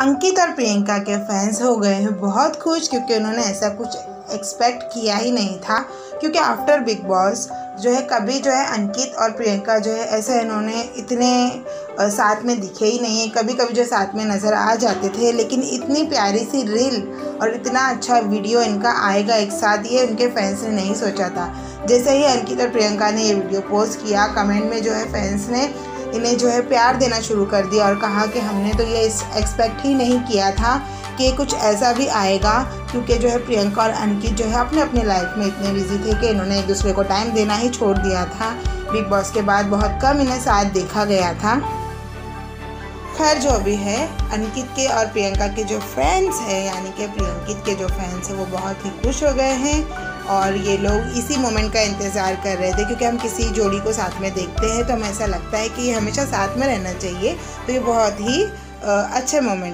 अंकित और प्रियंका के फैंस हो गए हैं बहुत खुश, क्योंकि उन्होंने ऐसा कुछ एक्सपेक्ट किया ही नहीं था। क्योंकि आफ्टर बिग बॉस जो है कभी जो है अंकित और प्रियंका जो है ऐसे इन्होंने इतने साथ में दिखे ही नहीं है, कभी कभी जो साथ में नज़र आ जाते थे, लेकिन इतनी प्यारी सी रील और इतना अच्छा वीडियो इनका आएगा एक साथ ये उनके फैंस ने नहीं सोचा था। जैसे ही अंकित और प्रियंका ने ये वीडियो पोस्ट किया, कमेंट में जो है फैंस ने इन्हें जो है प्यार देना शुरू कर दिया और कहा कि हमने तो ये एक्सपेक्ट ही नहीं किया था कि कुछ ऐसा भी आएगा, क्योंकि जो है प्रियंका और अंकित जो है अपने अपने लाइफ में इतने बिजी थे कि इन्होंने एक दूसरे को टाइम देना ही छोड़ दिया था। बिग बॉस के बाद बहुत कम इन्हें साथ देखा गया था। खैर जो भी है, अंकित के और प्रियंका के जो फैंस हैं, यानी कि प्रियंकित के जो फैंस हैं, वो बहुत ही खुश हो गए हैं और ये लोग इसी मोमेंट का इंतज़ार कर रहे थे, क्योंकि हम किसी जोड़ी को साथ में देखते हैं तो हमें ऐसा लगता है कि ये हमेशा साथ में रहना चाहिए। तो ये बहुत ही अच्छे मोमेंट